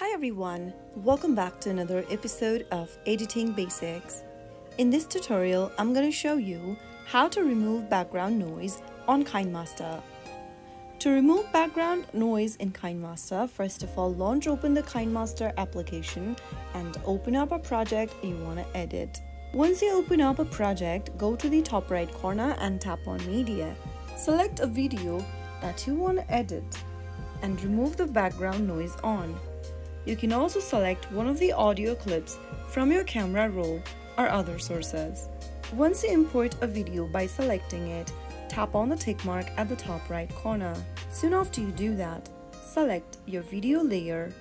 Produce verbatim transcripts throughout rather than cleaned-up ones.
Hi everyone, welcome back to another episode of Editing Basics. In this tutorial, I'm going to show you how to remove background noise on KineMaster. To remove background noise in KineMaster, first of all, launch open the KineMaster application and open up a project you want to edit. Once you open up a project, go to the top right corner and tap on Media. Select a video that you want to edit and remove the background noise on. You can also select one of the audio clips from your camera roll or other sources. Once you import a video by selecting it, tap on the tick mark at the top right corner. Soon after you do that, select your video layer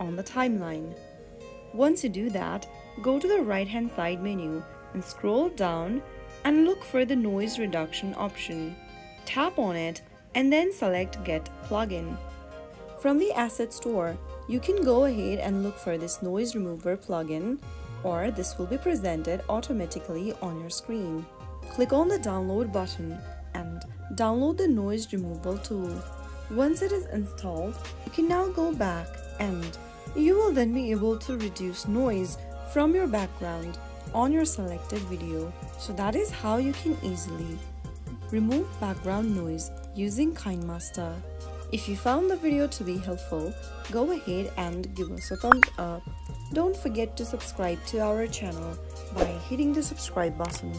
on the timeline. Once you do that, go to the right-hand side menu and scroll down and look for the noise reduction option. Tap on it and then select Get Plugin. From the asset store, you can go ahead and look for this noise remover plugin, or this will be presented automatically on your screen. Click on the download button and download the noise removal tool. Once it is installed, you can now go back and you will then be able to reduce noise from your background on your selected video. So that is how you can easily remove background noise using KineMaster. If you found the video to be helpful, go ahead and give us a thumbs up. Don't forget to subscribe to our channel by hitting the subscribe button.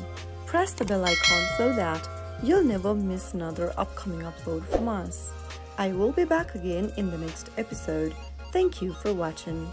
Press the bell icon so that you'll never miss another upcoming upload from us. I will be back again in the next episode. Thank you for watching.